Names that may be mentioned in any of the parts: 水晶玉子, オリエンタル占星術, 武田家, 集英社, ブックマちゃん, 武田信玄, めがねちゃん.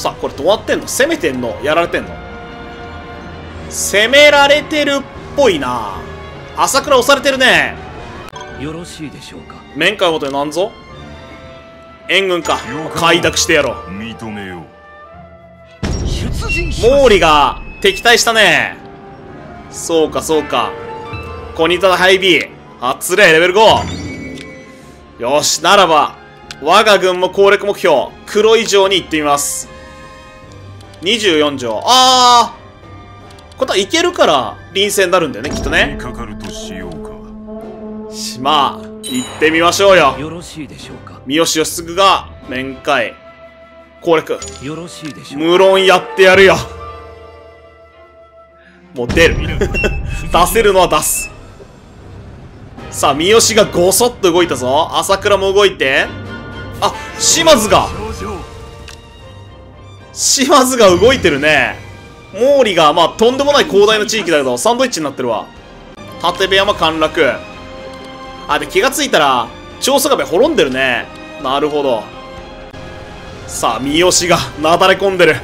さあ、これどうなってんの？攻めてんの？やられてんの？攻められてるっぽいな。朝倉押されてるね。よろしいでしょうか。面会ごとになんぞ援軍か。快諾してやろう。認めよう。毛利が敵対したね。そうかそうか。コニタの配備発令レベル5。よし、ならば我が軍も攻略目標黒以上に行ってみます。24条。ああ、これはいけるから臨戦になるんだよね、きっとね。かかるとしようか。まあ行ってみましょうよ。よろしいでしょうか。三好義嗣が面会攻略。よろしいでしょうか。無論やってやるよ。もう出る出せるのは出す。さあ、三好がごそっと動いたぞ。朝倉も動いて、あ、島津が動いてるね。毛利がまあとんでもない広大な地域だけどサンドイッチになってるわ。立部山陥落。あ、で気がついたら長宗我部滅んでるね。なるほど。さあ、三好がなだれ込んでる。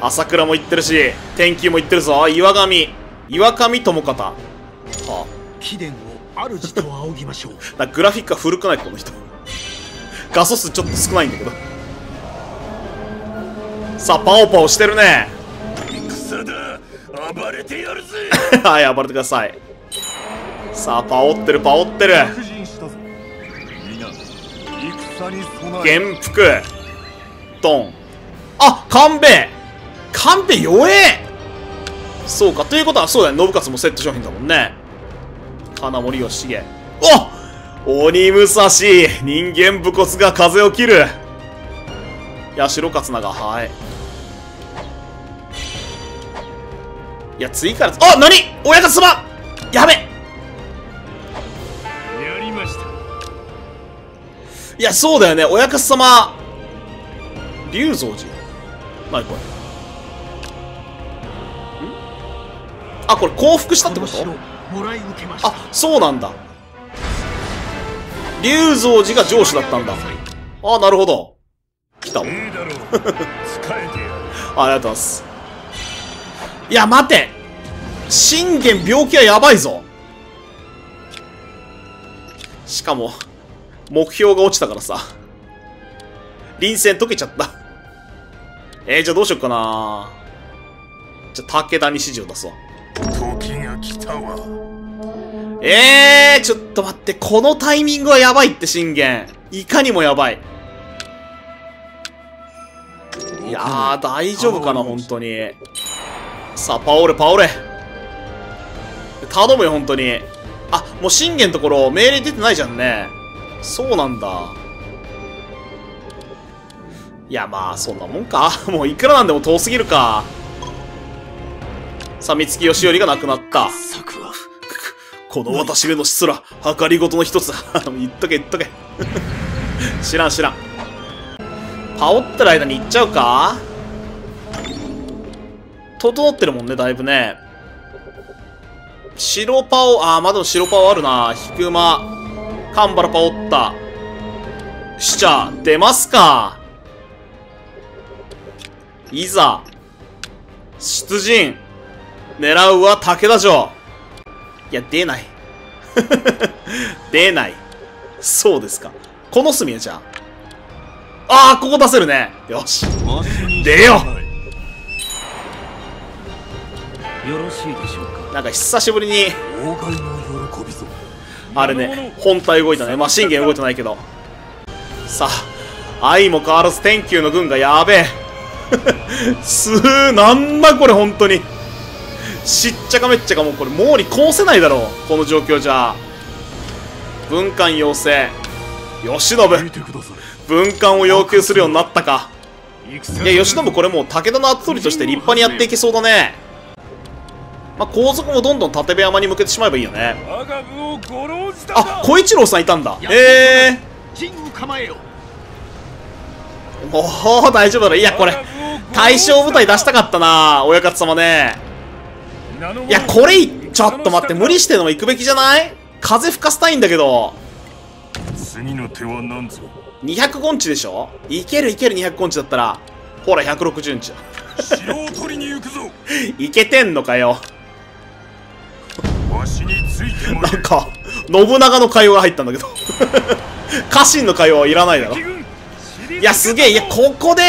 朝倉も行ってるし、天球も行ってるぞ。岩上友方。はあ、貴殿を主と仰ぎましょう。だグラフィックが古くないこの人画素数ちょっと少ないんだけど。さあ、パオパオしてるね。戦だ、暴れてやるぜはい、暴れてください。さあ、パオってるパオってる。元服ドン。あ、官兵衛弱え。そうか、ということはそうだね、信勝もセット商品だもんね。金森義重。おっ、鬼武蔵人間武骨が風を切る。八代勝長。はい、いや次から、あ、何、親方様やべやりました。いやそうだよね、親方様龍造寺。何これ、あ、これ降伏したってこと？あ、そうなんだ。龍造寺が城主だったんだ。あ、なるほど。来たわ。ありがとうございます。いや、待て。信玄病気はやばいぞ。しかも、目標が落ちたからさ。臨戦解けちゃった。じゃあどうしよっかな。じゃあ武田に指示を出すわ。ちょっと待って、このタイミングはやばいって。信玄いかにもやばい。いやー、大丈夫かな本当に。さあ、パオレ頼むよ本当に。あ、もう信玄のところ命令出てないじゃんね。そうなんだ。いや、まあそんなもんかもういくらなんでも遠すぎるか。さあ、三木義頼が亡くなった。この私めのしつら、計りごとの一つ。言っとけ。知らん。パオってる間に行っちゃうか。整ってるもんね、だいぶね。白パオ、あー、まだ白パオあるな。ヒクマ、カンバラパオッタ。しちゃ、出ますか。いざ、出陣。狙うは武田城。いや、出ない。出ない。そうですか。この隅はじゃあ。ああ、ここ出せるね。よし。出よう。よろしいでしょうか。なんか久しぶりに。あれね、本体動いたね。まあ、信玄動いてないけど。さあ、相も変わらず天球の軍がやべえ。なんだこれ、本当に。しっちゃかめっちゃか。もうこれ毛利こうせないだろうこの状況じゃ。文官要請。慶喜、文官を要求するようになったか。いや、慶喜これもう武田の跡取りとして立派にやっていけそうだね。まあ、皇族もどんどん立部山に向けてしまえばいいよね。あ、小一郎さんいたんだ。ええー、おお、大丈夫だろ。いや、これ大将部隊出したかったな、親方様ね。いや、これちょっと待って、無理してのも行くべきじゃない？風吹かせたいんだけど。次の手は何ぞ。200ゴンチでしょ。いけるいける、200ゴンチだったら。ほら160インチだ。城を取りに行くぞ。いけてんのかよ。なんか信長の会話が入ったんだけど家臣の会話はいらないだろ。いやすげえ。いやここで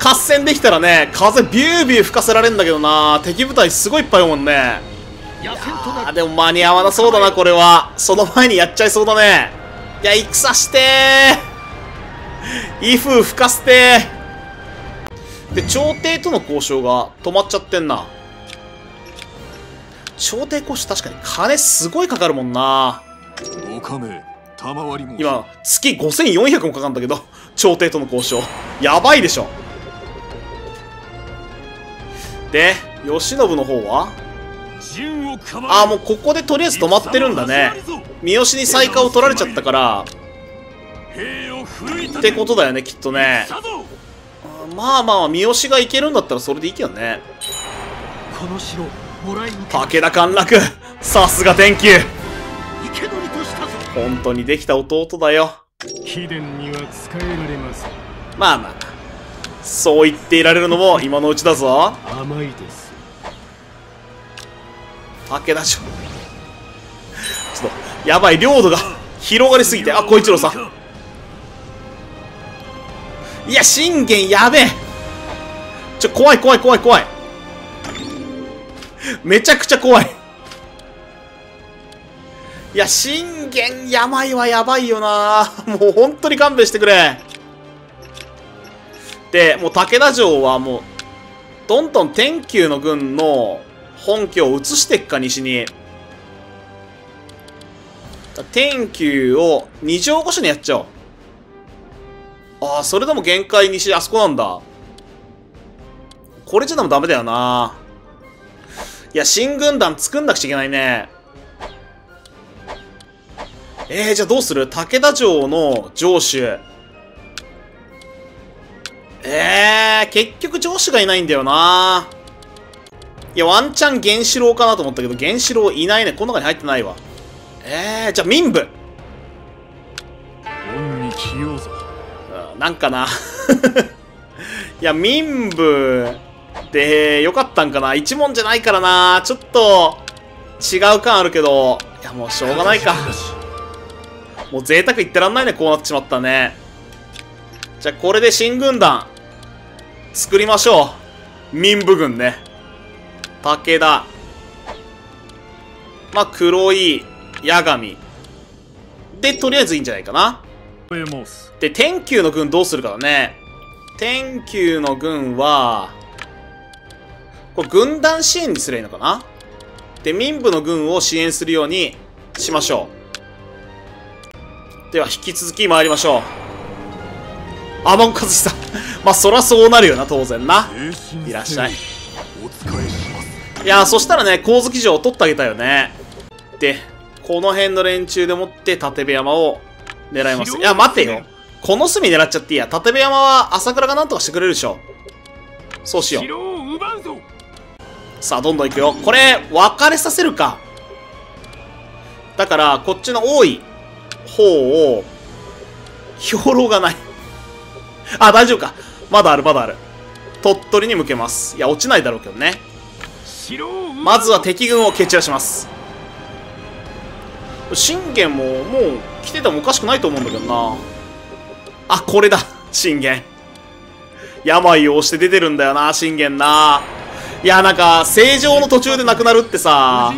合戦できたらね、風ビュービュー吹かせられるんだけどな。敵部隊すごいいっぱいいるもんね。いやーでも間に合わなそうだなこれは。その前にやっちゃいそうだね。いや戦してー、威風吹かせてー。で朝廷との交渉が止まっちゃってんな。朝廷交渉確かに金すごいかかるもんな。今月5400もかかるんだけど、朝廷との交渉やばいでしょ。で慶喜の方はあーもうここでとりあえず止まってるんだね。三好に西下を取られちゃったからってことだよねきっとね。まあまあ三好がいけるんだったらそれでいいけどね。武田陥落、さすが天球、本当にできた弟だよ。まあまあそう言っていられるのも今のうちだぞ。甘いです。武田城ちょっとやばい、領土が広がりすぎて。あ小一郎さん、いや信玄やべえ。ちょ怖い怖い怖い怖い、めちゃくちゃ怖い。いや信玄病はやばいよな。もう本当に勘弁してくれ。でもう武田城はもうどんどん天球の軍の本拠を移していくか、西に。天球を2条5所にやっちゃおう。ああそれでも限界西、あそこなんだ。これじゃでもダメだよな。いや新軍団作んなくちゃいけないね。じゃあどうする。武田城の城主、結局城主がいないんだよな。いやワンチャン源四郎かなと思ったけど源四郎いないね。この中に入ってないわ。じゃあ民部なんかないや民部でよかったんかな。一問じゃないからな。ちょっと違う感あるけど、いやもうしょうがないか。もう贅沢言ってらんないね、こうなってしまったね。じゃあこれで新軍団作りましょう。民部軍ね。武田、まあ黒井、八神でとりあえずいいんじゃないかな。で天球の軍どうするかだね。天球の軍はこれ軍団支援にすればいいのかな。で民部の軍を支援するようにしましょう。では引き続き参りましょう。天野和久まあそらそうなるよな当然な。いらっしゃい。いやーそしたらね光月城を取ってあげたよね。でこの辺の連中でもって建部山を狙います。いや待てよ、この隅狙っちゃっていいや。建部山は朝倉がなんとかしてくれるでしょ。そうしよう。さあどんどんいくよ。これ別れさせるか。だからこっちの多い方を、兵糧がない。あ大丈夫か、まだあるまだある。鳥取に向けます。いや落ちないだろうけどね。まずは敵軍を蹴散らします。信玄ももう来ててもおかしくないと思うんだけどな。あこれだ信玄、病を押して出てるんだよな信玄な。いやなんか正常の途中で亡くなるってさ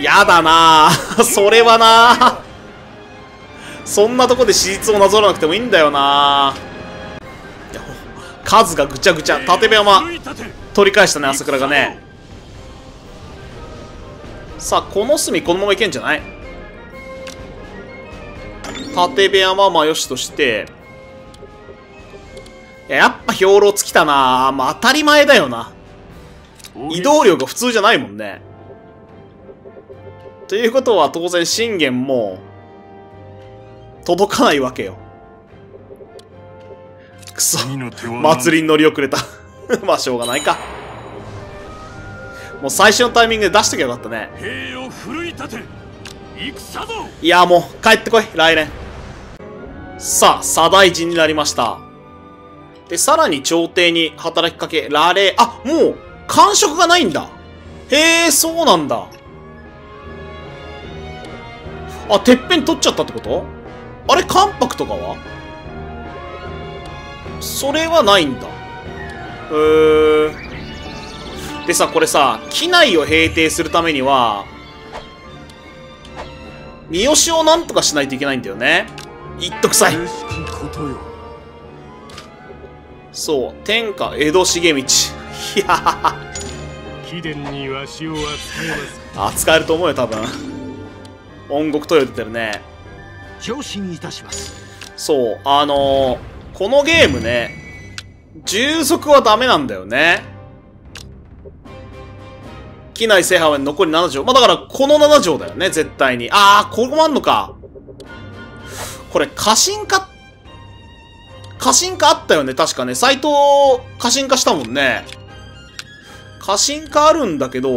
やだなそれはなそんなとこで史実をなぞらなくてもいいんだよな。数がぐちゃぐちゃ。立部山取り返したね朝倉がね。さあこの隅このままいけんじゃない。立部山はまあよしとして、やっぱ兵糧尽きたな。まあ当たり前だよな。移動量が普通じゃないもんね。ということは当然信玄も届かないわけよ。くそ祭りに乗り遅れたまあしょうがないか。もう最初のタイミングで出しときゃよかったね。いやもう帰ってこい来年。さあ左大臣になりました。で、さらに朝廷に働きかけられ、あ、もう、官職がないんだ。へえ、そうなんだ。あ、てっぺん取っちゃったってこと？あれ、関白とかは？それはないんだ。でさ、これさ、畿内を平定するためには、三好をなんとかしないといけないんだよね。一徳さい。そう、天下江戸重道。いやー。扱えると思うよ、多分。音国豊出てるね。そう、このゲームね、従属はダメなんだよね。機内制覇は残り7条。まあ、だからこの7条だよね、絶対に。ああ、ここもあんのか。これ、過信化あったよね、確かね。斎藤、過信化したもんね。過信化あるんだけど、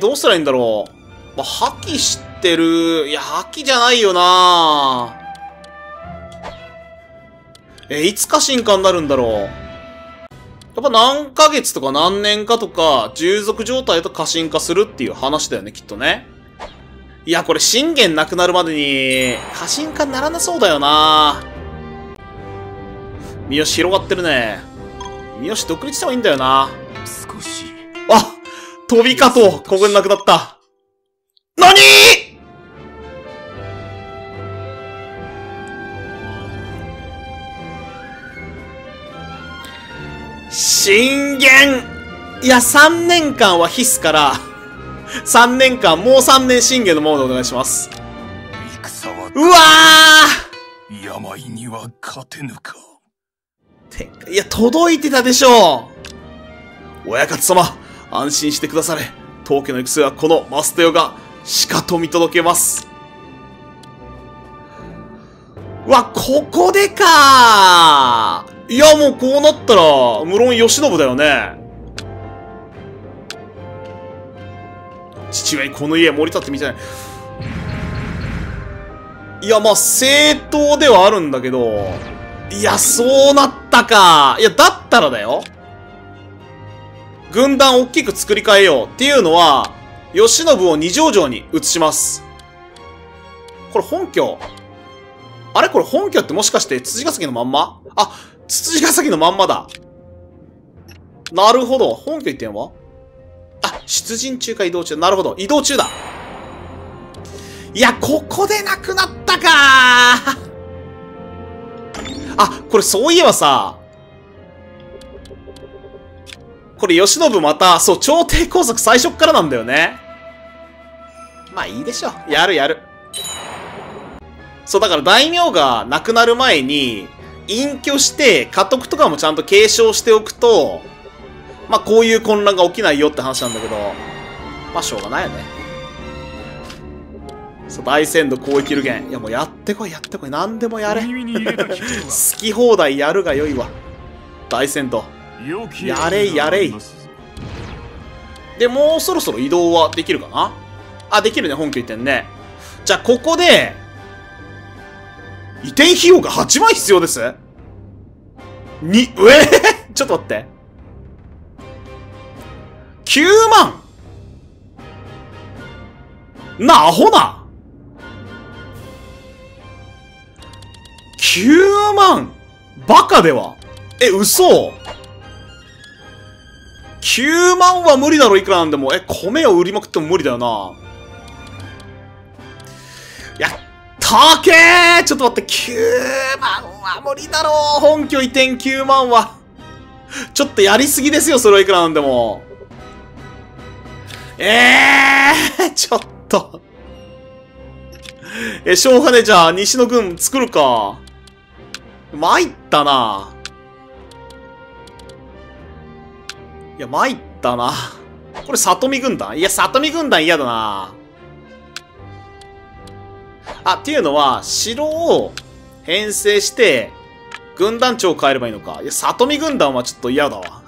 どうしたらいいんだろう。まあ、破棄してる。いや、破棄じゃないよなぁ。いつ過信化になるんだろう。やっぱ何ヶ月とか何年かとか、従属状態と過信化するっていう話だよね、きっとね。いや、これ、信玄なくなるまでに、過信化にならなそうだよな。三好広がってるね。三好独立した方がいいんだよな。少し。あ、飛びかと、ここになくなった。なにー信玄！いや、3年間は必須から、3年間、もう3年信玄のものでお願いします。うわぁ！病には勝てぬか。いや、届いてたでしょう！親方様、安心してくだされ。当家の行く末はこのマステオが、しかと見届けます。うわ、ここでかー！いや、もうこうなったら、無論慶喜だよね。父親にこの家盛り立ってみたい。いや、まあ、正当ではあるんだけど、いや、そうなったか。いや、だったらだよ。軍団大きく作り変えよう。っていうのは、慶喜を二条城に移します。これ本拠。あれこれ本拠ってもしかして、辻ヶ崎のまんま？あ、辻ヶ崎のまんまだ。なるほど。本拠移転は？あ、出陣中か移動中。なるほど。移動中だ。いや、ここでなくなったかー。あ、これそういえばさ、これ慶喜また、そう、朝廷拘束最初っからなんだよね。まあいいでしょ。やるやる。そう、だから大名が亡くなる前に、隠居して、家督とかもちゃんと継承しておくと、まあ、こういう混乱が起きないよって話なんだけど、まあ、しょうがないよね。そう、大鮮度広域流言。いや、もうやってこい、やってこい。何でもやれ。好き放題やるがよいわ。大鮮度。やれい、やれい。で、もうそろそろ移動はできるかな？あ、できるね、本拠移転ね。じゃあ、ここで、移転費用が8万必要です？に、ちょっと待って。9万な、アホな !9 万バカでは嘘 ?9 万は無理だろ、いくらなんでも。米を売りまくっても無理だよな。いや、たけー！ちょっと待って、9万は無理だろう。本拠移転9万は。ちょっとやりすぎですよ、それはいくらなんでも。ちょっと。しょうがねえ、じゃあ、西の軍作るか。参ったな。いや、参ったな。これ、里見軍団？いや、里見軍団嫌だな。あ、っていうのは、城を編成して、軍団長を変えればいいのか。いや、里見軍団はちょっと嫌だわ。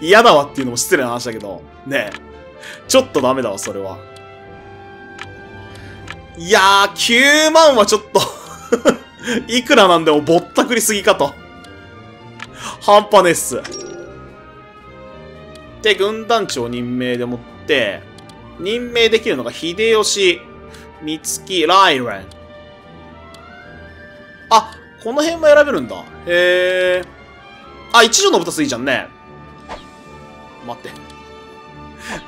嫌だわっていうのも失礼な話だけど。ねえ。ちょっとダメだわ、それは。いやー、9万はちょっといくらなんでもぼったくりすぎかと。半端ねっす。で、軍団長任命でもって、任命できるのが秀吉、三月、ライレン。あ、この辺も選べるんだ。へえ。あ、一条信達いいじゃんね。待って。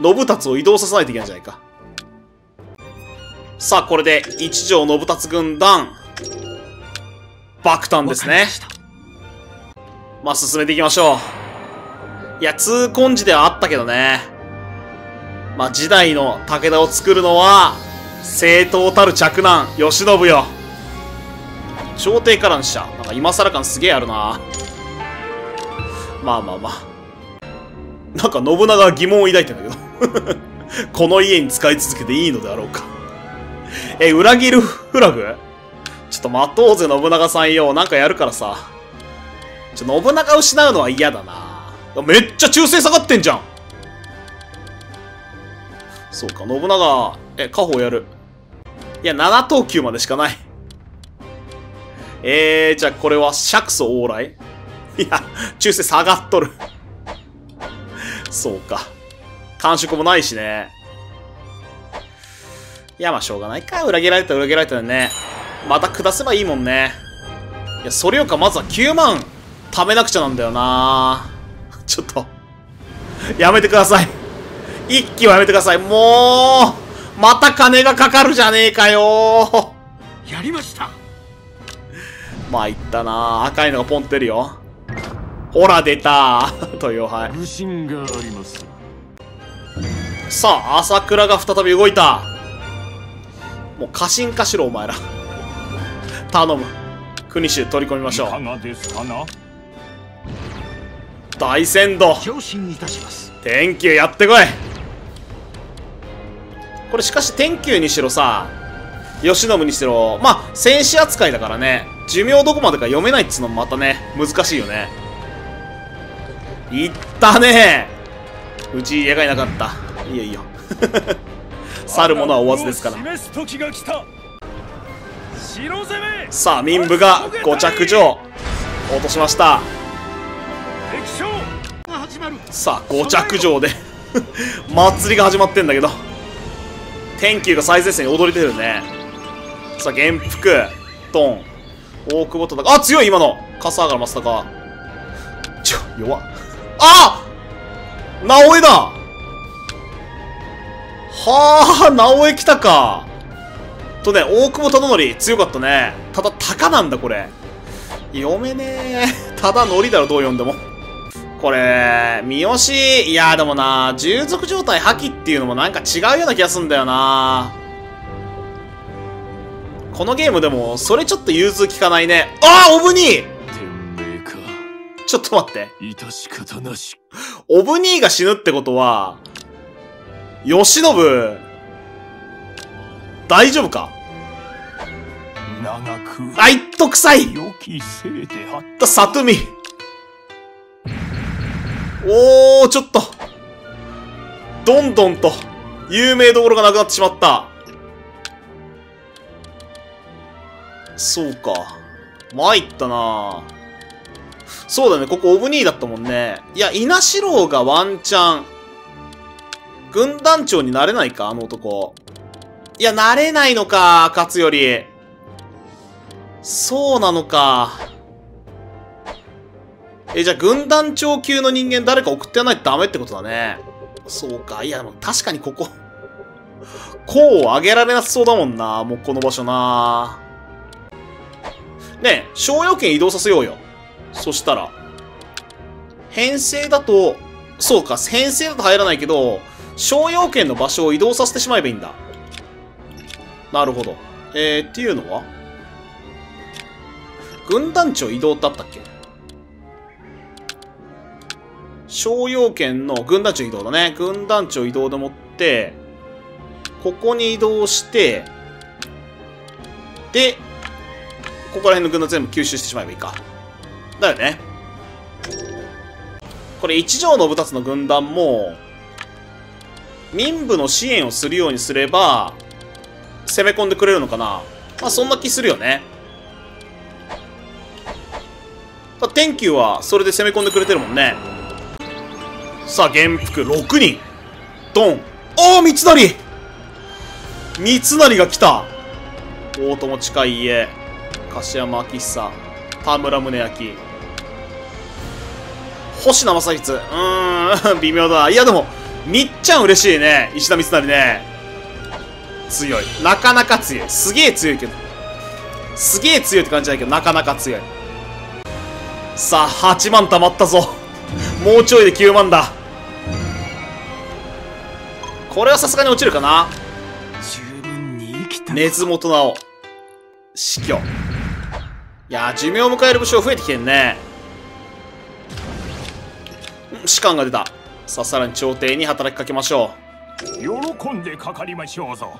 信達を移動させないといけないんじゃないか。さあ、これで、一条信達軍団、爆誕ですね。まあ、進めていきましょう。いや、痛恨時ではあったけどね。まあ、時代の武田を作るのは、正当たる嫡男、慶喜よ。朝廷からの使者。なんか今更感すげえあるな。まあまあまあ。なんか信長は疑問を抱いてんだけど。この家に使い続けていいのであろうか。え、裏切るフラグ？ちょっと待とうぜ、信長さんよ。なんかやるからさ。信長失うのは嫌だな。めっちゃ忠誠下がってんじゃん。そうか、信長、家宝やる。いや、7等級までしかない。じゃあこれは、釈祖往来？いや、忠誠下がっとる。そうか。感触もないしね。いや、まあ、しょうがないか。裏切られた、裏切られたね。また下せばいいもんね。いや、それよりか、まずは9万貯めなくちゃなんだよな。ちょっと、やめてください。一気はやめてください。もう、また金がかかるじゃねえかよ。やりました。まあ、いったな。赤いのがポンって出るよ。ほら、出たー。という、はい。不審があります。さあ、朝倉が再び動いた。もう過信化しろお前ら。頼む。国衆取り込みましょう。いかがですかな。大鮮度。上申いたします。天球やってこい。これしかし天球にしろさ、慶喜にしろ、まあ戦死扱いだからね、寿命どこまでか読めないっつうのもまたね、難しいよね。いったねー。うち家がいなかった。いいよいいよ。去る者は追わずですから。さあ、民部が5着上落としました。さあ、5着上で祭りが始まってんだけど、天球が最前線に踊り出てるね。さあ、元服ドン大久保忠敬、あ、強い今の笠原正隆、弱っ、あっ直江だ。はあ、直江来たか。とね、大久保忠則強かったね。ただ、鷹なんだ、これ。読めねえ。ただ、のりだろ、どう読んでも。これ、三好、いやーでもな、従属状態破棄っていうのもなんか違うような気がすんだよな。このゲームでも、それちょっと融通聞かないね。ああ、オブニー！ちょっと待って。致し方なし。オブニーが死ぬってことは、慶喜大丈夫か。長くあいっとくさいだ里見。おお、ちょっとどんどんと有名どころがなくなってしまった。そうか、参ったな。そうだね、ここオブニーだったもんね。いや、稲四郎がワンチャン軍団長になれないか、あの男。いや、なれないのか、勝頼。そうなのか。じゃあ、軍団長級の人間誰か送ってやらないとダメってことだね。そうか。いや、確かにここ。こう上げられなそうだもんな、もうこの場所な。ねえ、商用権移動させようよ。そしたら。編成だと、そうか、編成だと入らないけど、商用権の場所を移動させてしまえばいいんだ。なるほど。っていうのは軍団長移動ってあったっけ。商用権の軍団長移動だね。軍団長移動でもって、ここに移動して、で、ここら辺の軍団全部吸収してしまえばいいか。だよね。これ、一条信達の軍団も、民部の支援をするようにすれば、攻め込んでくれるのかな。まあ、そんな気するよね。天球はそれで攻め込んでくれてるもんね。さあ元服6人ドン。おお三成、三成が来た。大友近家、樫山明久、田村宗明、星名正光、微妙だ。いやでもみっちゃん嬉しいね。石田三成ね、強い、なかなか強い、すげえ強いけど、すげえ強いって感じだけどなかなか強い。さあ8万貯まったぞもうちょいで9万だ。これはさすがに落ちるかな。熱元直死去。いや寿命を迎える武将増えてきてんね。士官が出た。さあさらに朝廷に働きかけましょう。喜んでかかりましょうぞ。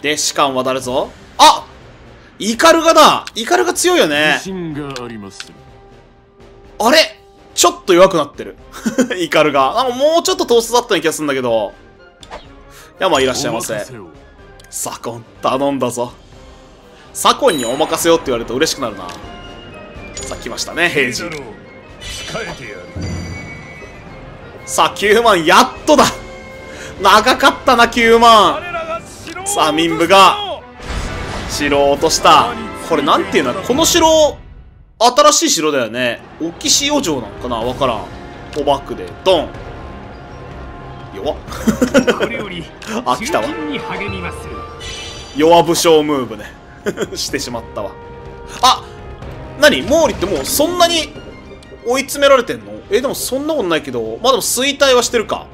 で士官は誰ぞ。あっイカルガだ。イカルガ強いよね。あれちょっと弱くなってるイカルガなんかもうちょっとトーストだったような気がするんだけど。いやまあいらっしゃいませ。左近頼んだぞ。左近にお任せよって言われると嬉しくなるな。さあ来ましたね平次。さあ9万やっとだ。長かったな9万。さあ民部が城を落とした。これなんていうの、この城新しい城だよね。オキシオ城なのかな、わからん。おバックでドン。弱っあ来たわ弱武将ムーブねしてしまったわ。あ何毛利ってもうそんなに追い詰められてんの。でもそんなことないけど、まあでも衰退はしてるか。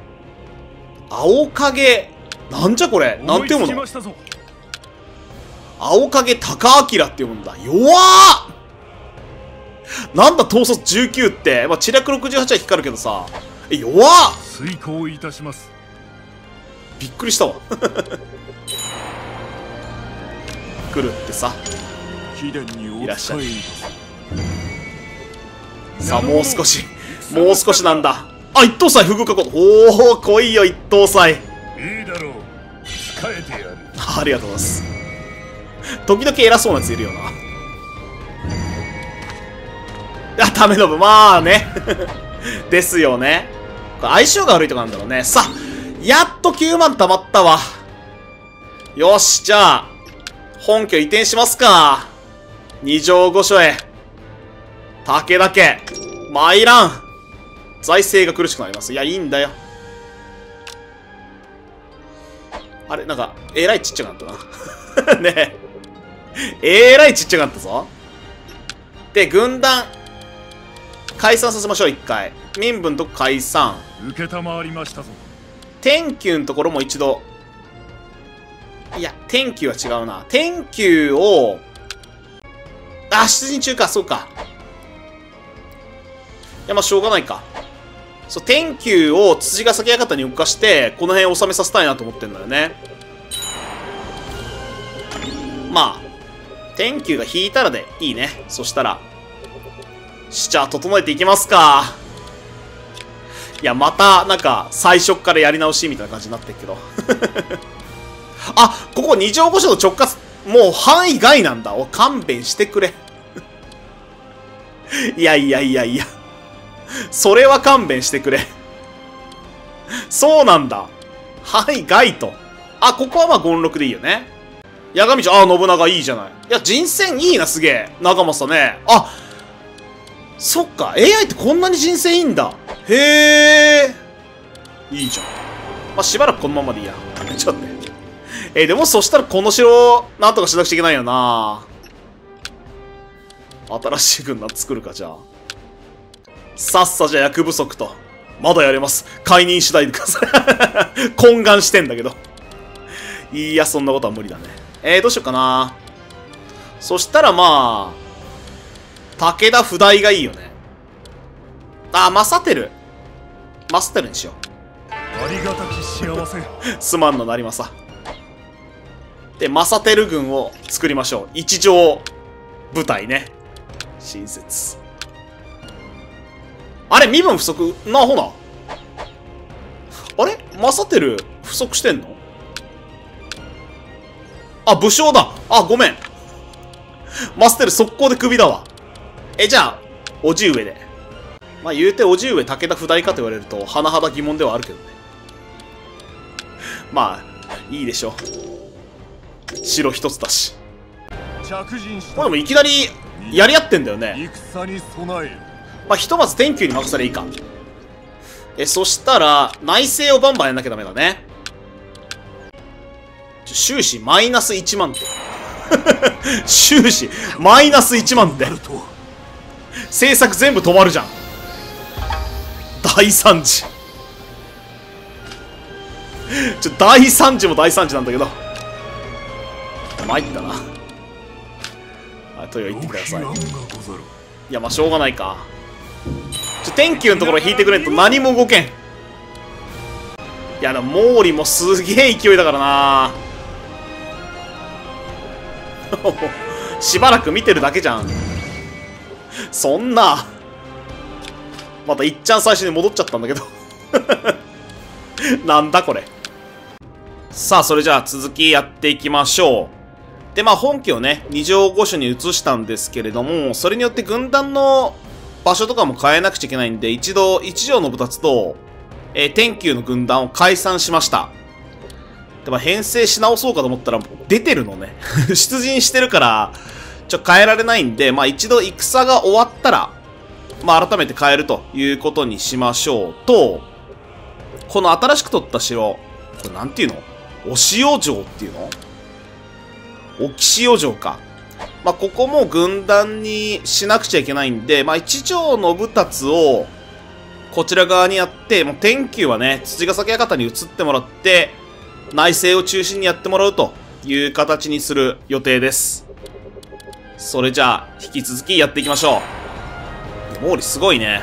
青影なんじゃこれ、なんて読むの。青影高明って読むんだ。弱っなんだ統率19って、まあ、知略68は光るけどさ、弱っ遂行いたします。びっくりしたわ来るってさ、いらっしゃい。さあもう少し、もう少しなんだ。あ一等祭不遇かこ。おお来いよ一等祭。いいだろう控えてやるありがとうございます。時々偉そうなやついるよな。あ、ためのぶ。まあね。ですよね。これ相性が悪いとかなんだろうね。さあ、やっと9万貯まったわ。よし、じゃあ、本拠移転しますか。二条御所へ。武田家、参らん。財政が苦しくなります。いや、いいんだよ。あれ、なんか、えらいちっちゃくなったな。ねえ。えらいちっちゃくなったぞ。で、軍団。解散させましょう一回。民分と解散。天球のところも一度。いや天球は違うな。天球を出陣中か。そうか。いやまあしょうがないか。そう天球を辻ヶ崎館に動かしてこの辺を収めさせたいなと思ってんだよね。まあ天球が引いたらでいいね。そしたらじゃあ整えていきますか。いやまたなんか最初からやり直しみたいな感じになってるけどあここ二条御所の直轄もう範囲外なんだ。お勘弁してくれいやいやいやいやそれは勘弁してくれそうなんだ範囲外と。あここはまあ権六でいいよね。八神城あ信長いいじゃない。いや人選いいな。すげえ長政ね。あそっか AI ってこんなに人生いいんだ。へえいいじゃん。まあ、しばらくこのままでいいやちょっとねでもそしたらこの城をなんとかしなくちゃいけないよな。新しい軍団作るか。じゃあさっさじゃ役不足と。まだやれます。解任次第でください懇願してんだけどいやそんなことは無理だね。どうしようかな。そしたらまあ武田不代がいいよね。あ、正輝。正輝にしよう。ありがたき幸せ。すまんのなりまさ。で、正輝軍を作りましょう。一条部隊ね。新設。あれ身分不足なほな。あれ正輝不足してんの。あ、武将だ。あ、ごめん。正輝速攻でクビだわ。じゃあ、叔父上で。まあ言うて叔父上武田不代かと言われると、甚だ疑問ではあるけどね。まあ、いいでしょう。城一つだし。これでもいきなりやり合ってんだよね。まあひとまず天球に任せればいいか。そしたら、内政をバンバンやんなきゃダメだね。収支マイナス1万と。収支マイナス1万って。政策全部止まるじゃん。大惨事。大惨事も大惨事なんだけど。参ったな。あ、というわけで言ってください。いや、まあしょうがないか。天球のところ引いてくれんと何も動けん。いやでも毛利もすげえ勢いだからな。しばらく見てるだけじゃん。そんなまたいっちゃん最初に戻っちゃったんだけど。なんだこれ。さあそれじゃあ続きやっていきましょう。でまあ本家をね2条5所に移したんですけれども、それによって軍団の場所とかも変えなくちゃいけないんで、一度一条の部達と、天球の軍団を解散しました。でも編成し直そうかと思ったら、出てるのね。出陣してるから、変えられないんで、まあ一度戦が終わったら、まあ改めて変えるということにしましょうと、この新しく取った城、これなんていうの？押尾城っていうの？沖潮城か。まあここも軍団にしなくちゃいけないんで、まあ一条信達をこちら側にやって、もう天球はね、土ヶ崎館に移ってもらって、内政を中心にやってもらうという形にする予定です。それじゃあ、引き続きやっていきましょう。毛利すごいね。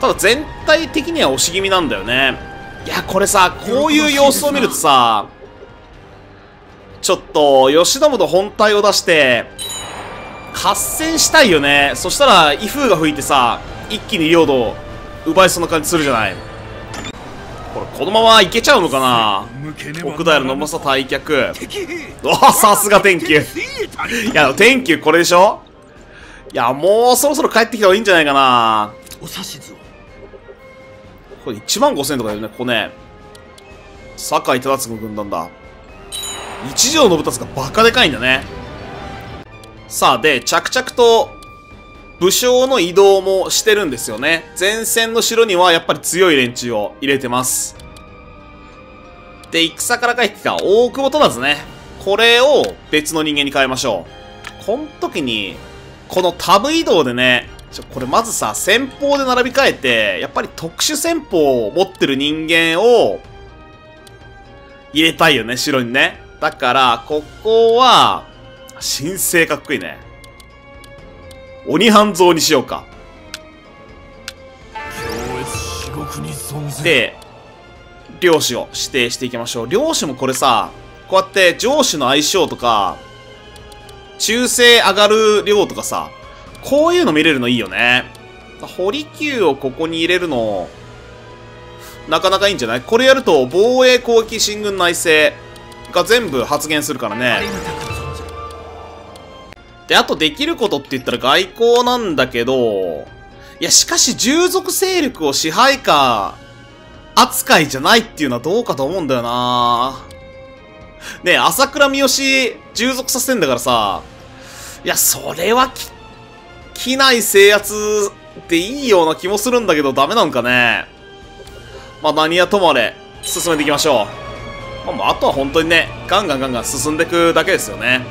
ただ全体的には押し気味なんだよね。いや、これさ、こういう様子を見るとさ、ちょっと、吉信の本体を出して、合戦したいよね。そしたら、威風が吹いてさ、一気に領土を奪いそうな感じするじゃない。これ、このままいけちゃうのかな？奥平の重さ退却。おお、さすが天球。いや、天球これでしょ？いや、もうそろそろ帰ってきた方がいいんじゃないかな。これ、1万5千とかだよね、ここね。酒井忠次の軍団だ。一条信達がバカでかいんだね。さあ、で、着々と武将の移動もしてるんですよね。前線の城にはやっぱり強い連中を入れてます。で、戦から帰ってきた大久保忠次ね。これを別の人間に変えましょう。この時に、このタブ移動でね、これまずさ、戦法で並び替えて、やっぱり特殊戦法を持ってる人間を入れたいよね、城にね。だから、ここは、新生かっこいいね。鬼半蔵にしようか。で、領主を指定していきましょう。領主もこれさ、こうやって上主の相性とか、中世上がる領とかさ、こういうの見れるのいいよね。堀級をここに入れるの、なかなかいいんじゃない？これやると、防衛、攻撃、進軍、内政、が全部発言するからね。で、あとできることって言ったら外交なんだけど、いや、しかし従属勢力を支配下扱いじゃないっていうのはどうかと思うんだよな。ねえ、朝倉三好従属させてんだからさ、いや、それは機内制圧でいいような気もするんだけど、ダメなんかね。まあ、何はともあれ、進めていきましょう。まあ、あとは本当にね、ガンガン進んでいくだけですよね。